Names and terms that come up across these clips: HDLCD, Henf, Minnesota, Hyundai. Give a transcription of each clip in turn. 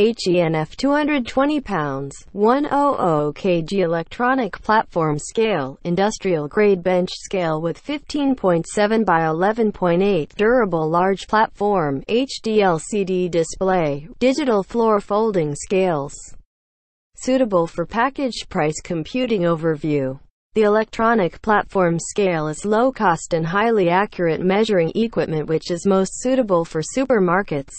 HENF 220 pounds, 100 kg electronic platform scale, industrial grade bench scale with 15.7 by 11.8 durable large platform, HDLCD display, digital floor folding scales. Suitable for package price computing overview. The electronic platform scale is low-cost and highly accurate measuring equipment which is most suitable for supermarkets,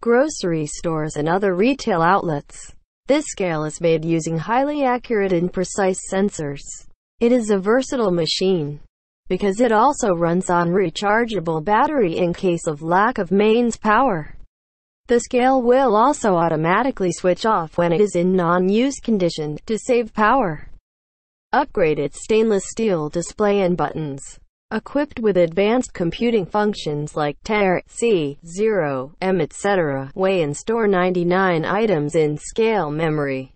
grocery stores and other retail outlets. This scale is made using highly accurate and precise sensors. It is a versatile machine because it also runs on rechargeable battery in case of lack of mains power. The scale will also automatically switch off when it is in non-use condition to save power. Upgraded stainless steel display and buttons. Equipped with advanced computing functions like TAR, C, 0, M, etc. Weigh and store 99 items in scale memory.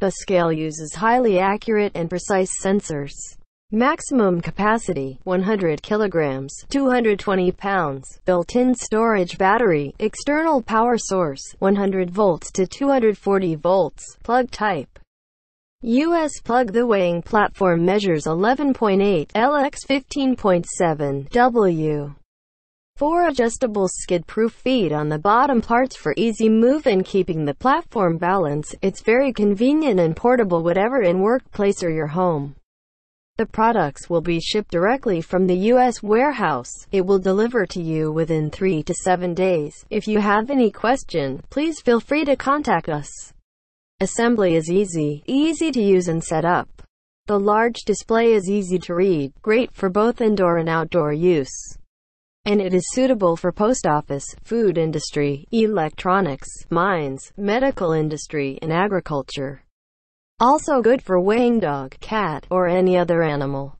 The scale uses highly accurate and precise sensors. Maximum capacity, 100 kilograms, 220 pounds. Built-in storage battery, external power source, 100 volts to 240 volts. Plug type. US plug. The weighing platform measures 11.8 LX 15.7 W. 4 adjustable skid-proof feet on the bottom parts for easy move and keeping the platform balance. It's very convenient and portable whatever in workplace or your home. The products will be shipped directly from the US warehouse. It will deliver to you within 3 to 7 days. If you have any question, please feel free to contact us. Assembly is easy to use and set up. The large display is easy to read, great for both indoor and outdoor use. And it is suitable for post office, food industry, electronics, mines, medical industry, and agriculture. Also good for weighing dog, cat, or any other animal.